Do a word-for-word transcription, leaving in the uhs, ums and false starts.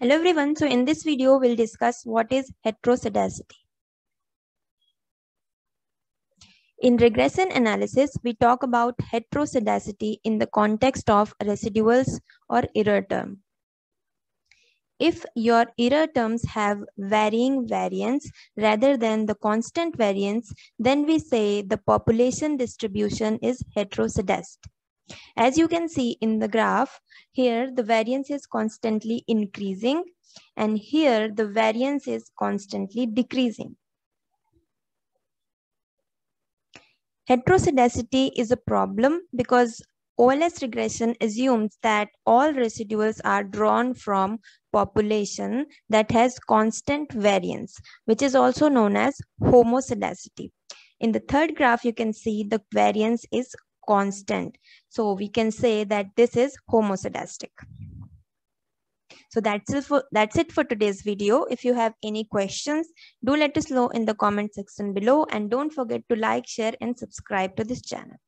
Hello everyone, so in this video we'll discuss what is heteroscedasticity. In regression analysis, we talk about heteroscedasticity in the context of residuals or error term. If your error terms have varying variance rather than the constant variance, then we say the population distribution is heteroscedastic. As you can see in the graph, here the variance is constantly increasing and here the variance is constantly decreasing. Heteroscedasticity is a problem because O L S regression assumes that all residuals are drawn from population that has constant variance, which is also known as homoscedasticity. In the third graph, you can see the variance is constant. So we can say that this is homoscedastic. So that's it, for, that's it for today's video. If you have any questions, do let us know in the comment section below and don't forget to like, share and subscribe to this channel.